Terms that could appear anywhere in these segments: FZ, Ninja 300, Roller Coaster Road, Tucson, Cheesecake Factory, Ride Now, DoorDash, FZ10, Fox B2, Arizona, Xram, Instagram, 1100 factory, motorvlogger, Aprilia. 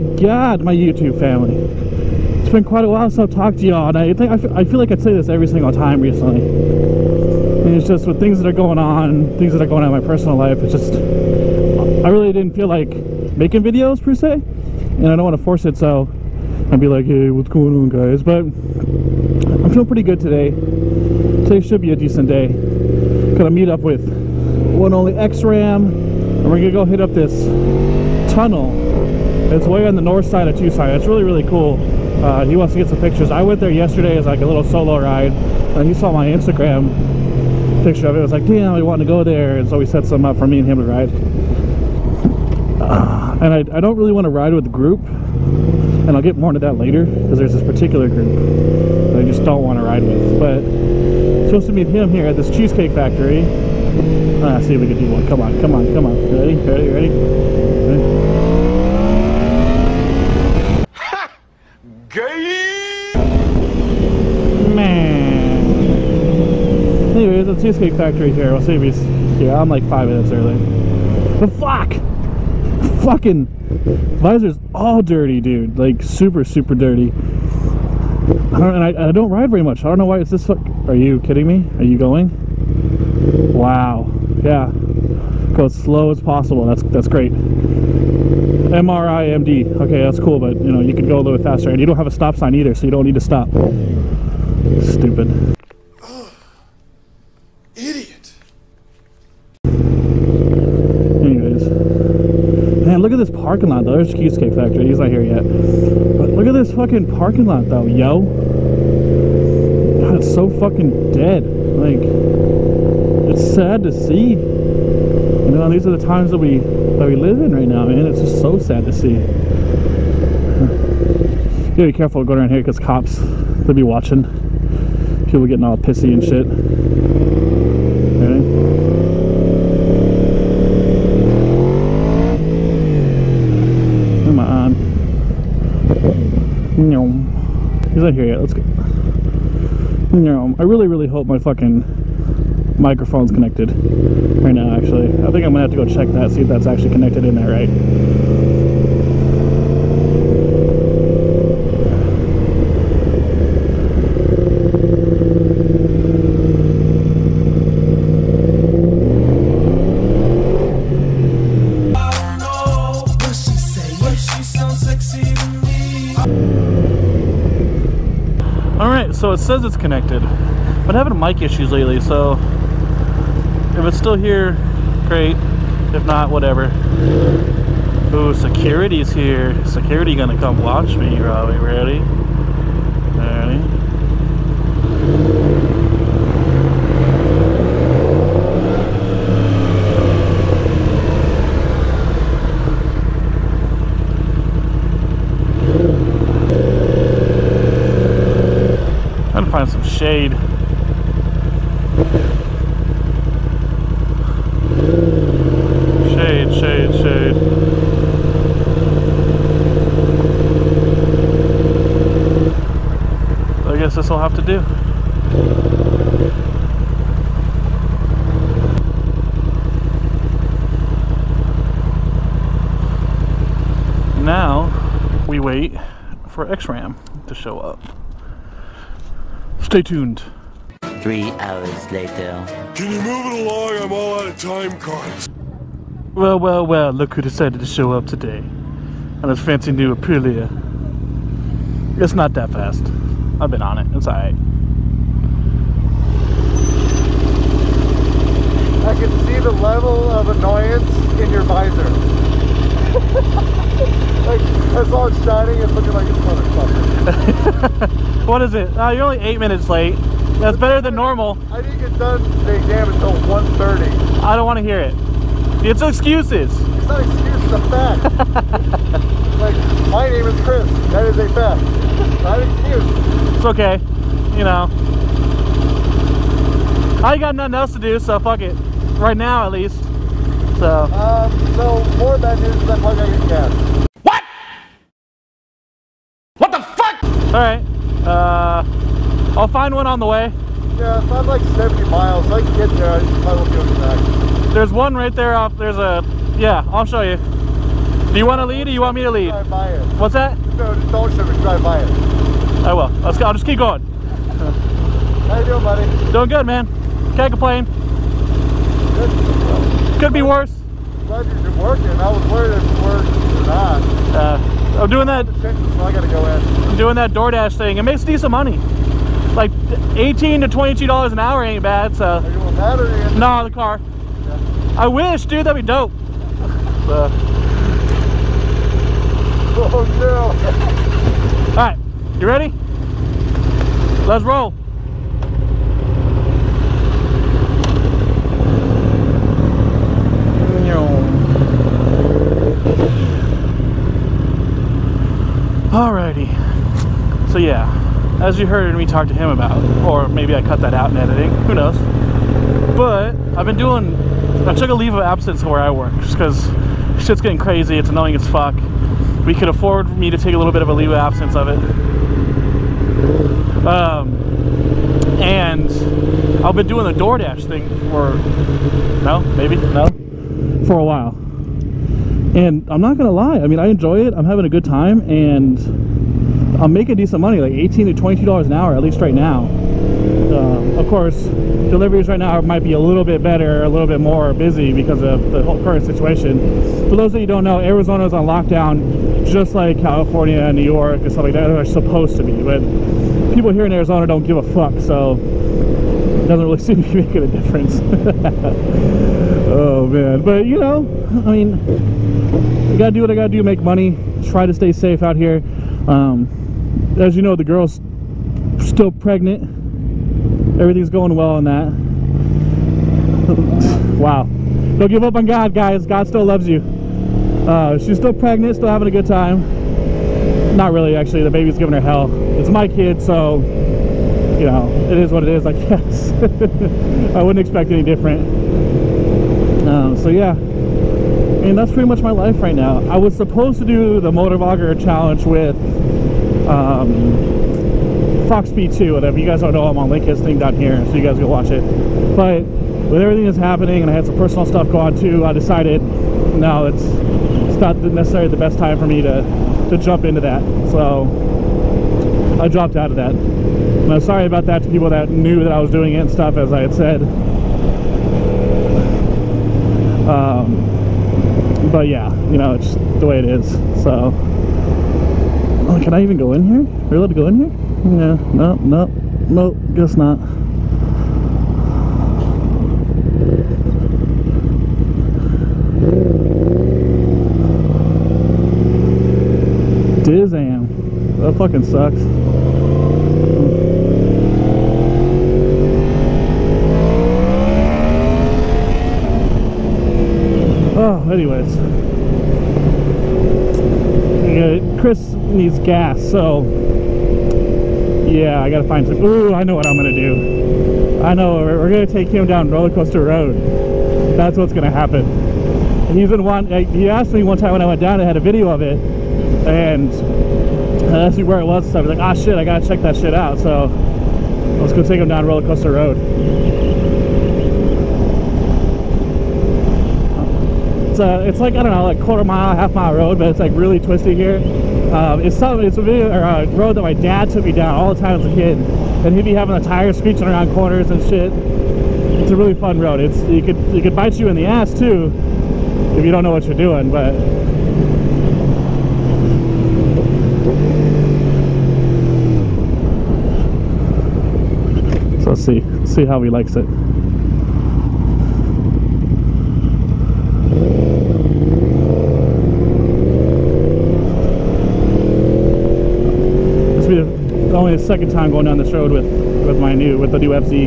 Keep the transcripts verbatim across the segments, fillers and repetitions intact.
my god, my YouTube family. It's been quite a while since I've talked to y'all, and I think I feel like I'd say this every single time recently. And it's just with things that are going on, things that are going on in my personal life, it's just, I really didn't feel like making videos per se, and I don't want to force it, so I'd be like, hey, what's going on, guys? But I'm feeling pretty good today. Today should be a decent day. Gonna meet up with one only Xram, and we're gonna go hit up this tunnel. It's way on the north side of Tucson. It's really, really cool. Uh, he wants to get some pictures. I went there yesterday as like a little solo ride, and he saw my Instagram picture of it. It was like, damn, we want to go there, and so we set some up for me and him to ride. Uh, and I, I don't really want to ride with the group, and I'll get more into that later because there's this particular group I just don't want to ride with, but I'm supposed to meet him here at this Cheesecake Factory. Uh, see if we can do one. Come on, come on, come on. Ready, ready, ready? ready? Ha! Gay! Man. Anyway, the Cheesecake Factory here. We'll see if he's here. I'm like five minutes early. But fuck! Fucking visor's all dirty, dude. Like, super, super dirty. I don't, and I, I don't ride very much. I don't know why it's this fuck. Are you kidding me? Are you going? Wow. Yeah. Go as slow as possible. That's that's great. M R I M D. Okay, that's cool, but you know, you could go a little bit faster. And you don't have a stop sign either, so you don't need to stop. Stupid. Oh, idiot. Anyways. Man, look at this parking lot though. There's Cheesecake Factory. He's not here yet. Look at this fucking parking lot though, yo. God, it's so fucking dead. Like, it's sad to see. You know, these are the times that we that we live in right now, man. It's just so sad to see. You gotta be careful going around here because cops, they'll be watching. People getting all pissy and shit. No, he's not here yet. Let's go. No, I really, really hope my fucking microphone's connected right now. Actually, I think I'm gonna have to go check that, see if that's actually connected in there, right? So it says it's connected. I've been having mic issues lately, so if it's still here, great. If not, whatever. Ooh, security's here. Security gonna come watch me, probably. Ready? Ready? Find some shade. Shade, shade, shade. I guess this will have to do. Now we wait for Xram to show up. Stay tuned. Three hours later. Can you move it along? I'm all out of time cards. Well, well, well, look who decided to show up today. On this fancy new Aprilia. It's not that fast. I've been on it. It's alright. I can see the level of annoyance in your visor. Like, that's all it's shining. It's looking like it's motherfucker. What is it? Oh, you're only eight minutes late. That's better than normal. I didn't get done the exam until one thirty. I don't want to hear it. It's excuses. It's not excuses, it's a fact. Like, my name is Chris. That is a fact. Not an excuse. It's okay. You know. I got nothing else to do, so fuck it. Right now, at least. So. Um, so, more bad news is I'm probably going to get gas. What? What the fuck? Alright. Uh, I'll find one on the way. Yeah, if I'm like seventy miles, if I can get there, I probably won't be able to get back. There's one right there off, there's a, yeah, I'll show you. Do you want to lead or you want me to lead? Drive by it. What's that? No, just don't show me. Drive by it. I will. Let's go. I'll just keep going. How you doing, buddy? Doing good, man. Can't complain. Good. Could be worse. Glad you're working. I was worried if it worked or not. Uh, I'm doing that. So I gotta go in. I'm doing that DoorDash thing. It makes decent money. Like eighteen to twenty-two dollars an hour ain't bad. So. Are you on that or are you in the nah, the car? Yeah. I wish, dude. That'd be dope. So. Oh no! All right, you ready? Let's roll. Alrighty. So yeah, as you heard me talk to him about, or maybe I cut that out in editing, who knows. But I've been doing, I took a leave of absence where I work, just because shit's getting crazy, it's annoying as fuck. We could afford me to take a little bit of a leave of absence of it. Um, and I've been doing the DoorDash thing for, no, maybe, no, for a while. And I'm not gonna lie, I mean, I enjoy it, I'm having a good time, and I'm making decent money, like eighteen to twenty-two dollars an hour, at least right now. Um, of course, deliveries right now might be a little bit better, a little bit more busy because of the whole current situation. For those of you who don't know, Arizona's on lockdown, just like California and New York and stuff like that, are supposed to be, but people here in Arizona don't give a fuck, so it doesn't really seem to be making a difference. Oh man, but you know, I mean, I gotta do what I gotta do, make money, try to stay safe out here. Um, as you know, the girl's still pregnant. Everything's going well on that. Wow. Don't give up on God, guys. God still loves you. Uh, she's still pregnant, still having a good time. Not really, actually. The baby's giving her hell. It's my kid, so, you know, it is what it is, I guess. I wouldn't expect any different. Um, so yeah, and that's pretty much my life right now. I was supposed to do the motorvlogger challenge with um, Fox B two, whatever. You guys don't know, I'm on link his thing down here, so you guys go watch it. But with everything that's happening, and I had some personal stuff going on too, I decided no, it's it's not necessarily the best time for me to to jump into that. So I dropped out of that. And I'm sorry about that to people that knew that I was doing it and stuff, as I had said. Um, but yeah, you know, it's just the way it is, so. Oh, can I even go in here? Are we allowed to go in here? Yeah, no, no, no, guess not. Dizam. That fucking sucks. Anyways, yeah, Chris needs gas, so yeah, I gotta find some. Ooh, I know what I'm gonna do. I know we're, we're gonna take him down Roller Coaster Road. That's what's gonna happen. He's been one. He asked me one time when I went down, I had a video of it, and I asked me where it was. So I was like, ah, shit, I gotta check that shit out. So let's go take him down Roller Coaster Road. Uh, it's like, I don't know, like quarter mile, half mile road, but it's like really twisty here. Um, it's some, it's a video or a road that my dad took me down all the time as a kid, and he'd be having the tires screeching around corners and shit. It's a really fun road. It's you could you could bite you in the ass too if you don't know what you're doing, but. So let's see see how he likes it. Only the second time going down this road with with my new with the new F Z.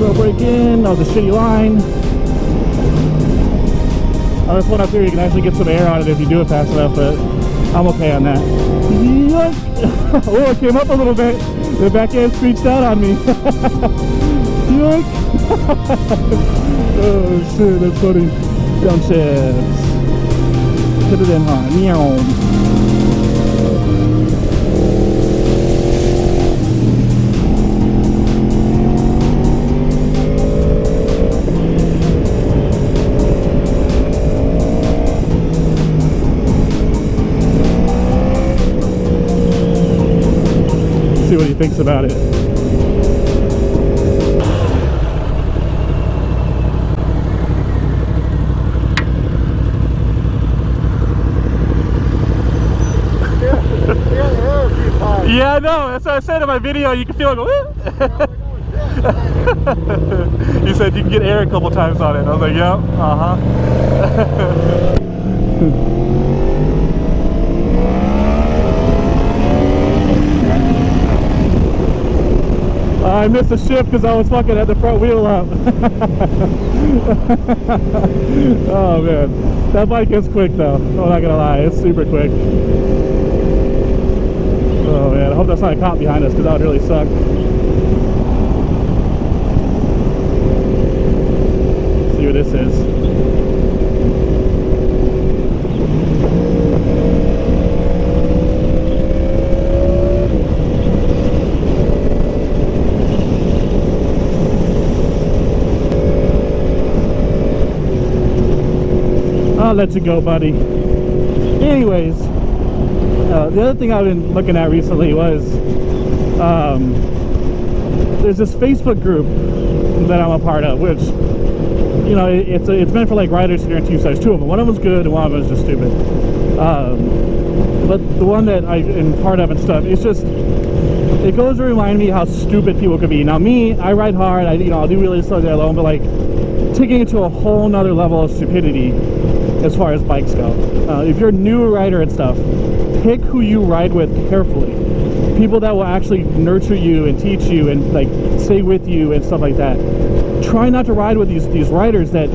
Trail break in. That was a shitty line. Oh, this one up here, you can actually get some air on it if you do it fast enough, but I'm okay on that. Oh, it came up a little bit. The backhand screeched out on me. Yoink! Oh shit, that's funny. Jump shafts. Hit it in high. Meow. What he thinks about it. Yeah, I know. That's what I said in my video. You can feel it go, woo! You said you can get air a couple times on it. I was like, yep, uh-huh. I missed the shift because I was fucking at the front wheel up. Oh man, that bike is quick though. I'm not gonna lie, it's super quick. Oh man, I hope that's not a cop behind us because that would really suck. Let's see what this is. I'll let you go, buddy. Anyways, uh, the other thing I've been looking at recently was um, there's this Facebook group that I'm a part of, which, you know, it, it's it's meant for like riders here in Tucson. There's two of them. One of them's good and one of them's just stupid. Um, but the one that I am part of and stuff, it's just, it goes to remind me how stupid people could be. Now me, I ride hard. I, you know, I'll do really slow there alone, but like taking it to a whole nother level of stupidity as far as bikes go. Uh, if you're a new rider and stuff, pick who you ride with carefully. People that will actually nurture you and teach you and like stay with you and stuff like that. Try not to ride with these, these riders that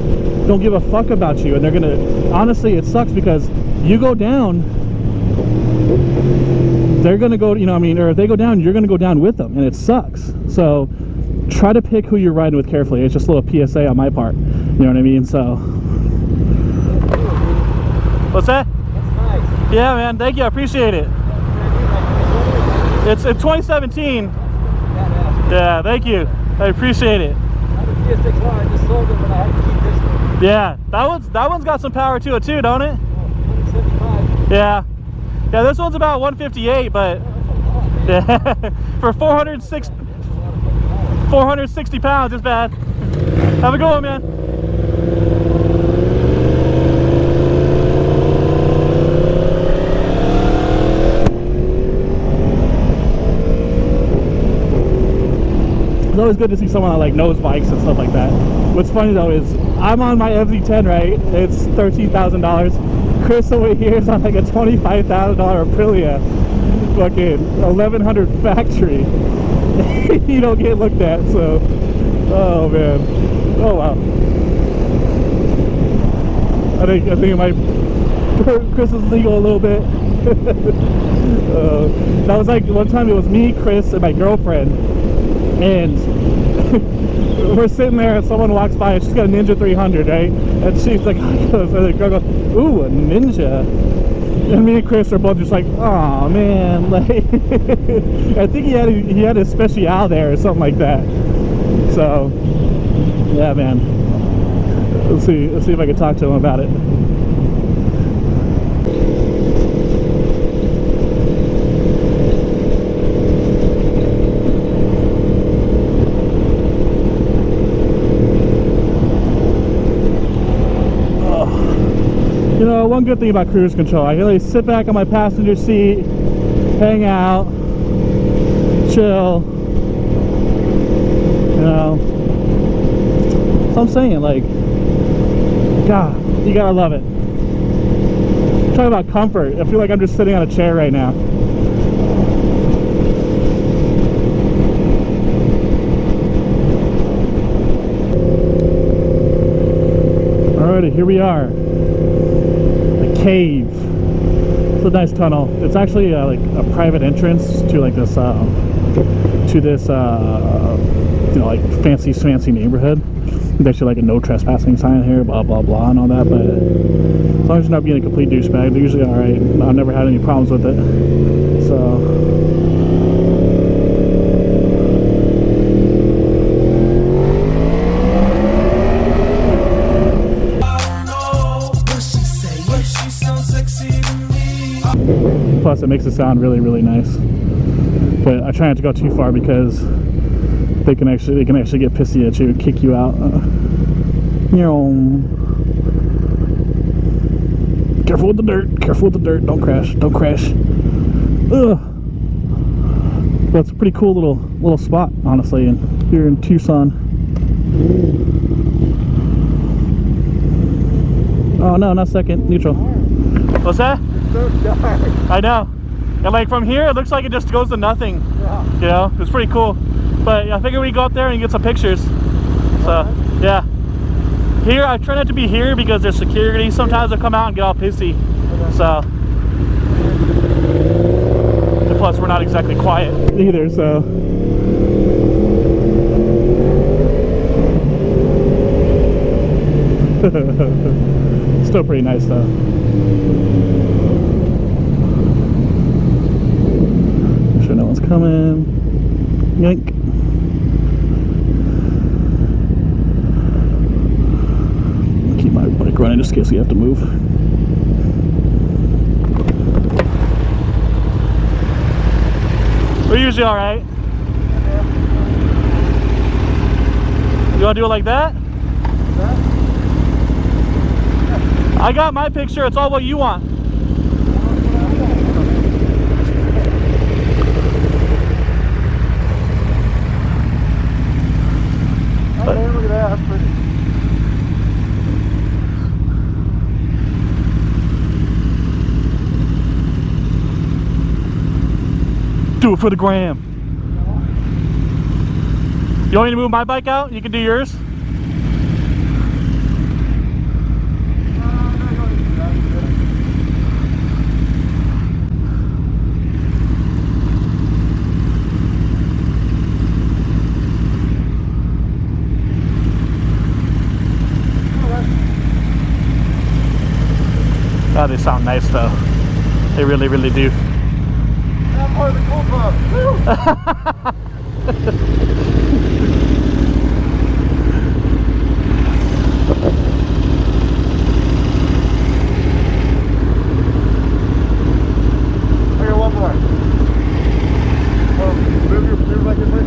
don't give a fuck about you, and they're gonna, honestly it sucks because you go down, they're gonna go, you know what I mean, or if they go down, you're gonna go down with them, and it sucks. So try to pick who you're riding with carefully. It's just a little P S A on my part, you know what I mean? So. What's that? That's nice. Yeah, man. Thank you. I appreciate it. It's, it's twenty seventeen. Yeah, thank you. I appreciate it. Yeah, that one's that one's got some power to it too, don't it? Yeah. Yeah, this one's about one fifty-eight, but yeah, for four hundred sixty pounds, it's bad. Have a good one, man. It's always good to see someone that like knows bikes and stuff like that. What's funny though is I'm on my F Z ten, right? It's thirteen thousand dollars. Chris over here is on like a twenty-five thousand dollar Aprilia, fucking eleven hundred factory. You don't get looked at, so oh man, oh wow. I think I think it might Chris is legal a little bit. uh, that was like one time it was me, Chris, and my girlfriend. And we're sitting there and someone walks by and she's got a Ninja three hundred, right? And she's like, and the girl goes, ooh, a Ninja. And me and Chris are both just like, oh man, like, I think he had, a, he had a special there or something like that. So, yeah, man. Let's see, let's see if I can talk to him about it. You know, one good thing about cruise control, I can really sit back on my passenger seat, hang out, chill, you know. So I'm saying, like, God, you gotta love it. Talking about comfort, I feel like I'm just sitting on a chair right now. Alrighty, here we are. Cave. It's a nice tunnel. It's actually uh, like a private entrance to like this um, to this, uh, you know, like fancy, fancy neighborhood. There's actually like a no trespassing sign here, blah, blah, blah, and all that. But as long as you're not being a complete douchebag, they're usually all right. I've never had any problems with it. So. Plus it makes it sound really, really nice. But I try not to go too far because they can actually they can actually get pissy at you, kick you out. Uh, you know, careful with the dirt, careful with the dirt, don't crash, don't crash. Ugh. But it's a pretty cool little little spot, honestly, and here in Tucson. Oh no, not second, neutral. What's that? So dark. I know, and like from here it looks like it just goes to nothing. Yeah. You know, it's pretty cool, but I figured we go up there and get some pictures. So yeah, here I try not to be here because there's security. Sometimes they'll come out and get all pissy. Okay. So, and plus we're not exactly quiet either. So. Still pretty nice though. Coming, yank. Keep my bike running just in case we have to move. We're usually all right. You want to do it like that? I got my picture. It's all what you want. Do it for the gram. You want me to move my bike out? You can do yours. Oh, they sound nice though. They really, really do. That part of the cool pub. I got one more. Um, move your, move like this way.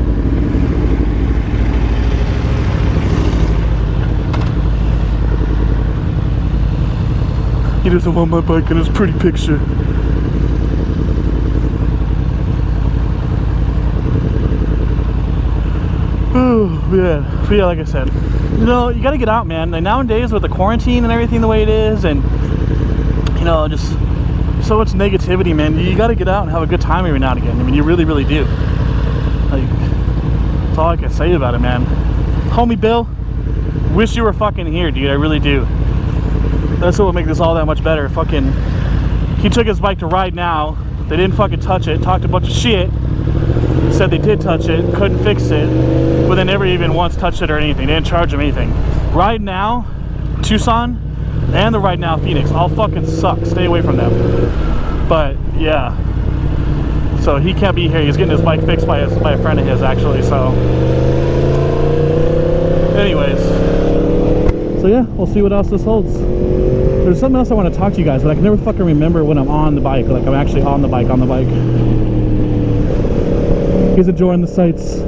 He doesn't want my bike in his pretty picture. Oh, yeah. But yeah, like I said, you know, you gotta get out, man. And nowadays with the quarantine and everything the way it is, and, you know, just so much negativity, man. You gotta get out and have a good time every now and again. I mean, you really, really do. Like, that's all I can say about it, man. Homie Bill, wish you were fucking here, dude. I really do. That's what will make this all that much better. Fucking, he took his bike to Ride Now. They didn't fucking touch it. Talked a bunch of shit. Said they did touch it. Couldn't fix it. But they never even once touched it or anything. They didn't charge him anything. Ride Now, Tucson, and the Ride Now Phoenix all fucking suck. Stay away from them. But yeah. So he can't be here. He's getting his bike fixed by his, by a friend of his actually. So, anyways. So yeah, we'll see what else this holds. There's something else I want to talk to you guys, but I can never fucking remember when I'm on the bike. Like, I'm actually on the bike, on the bike. Here's a joy in the sights.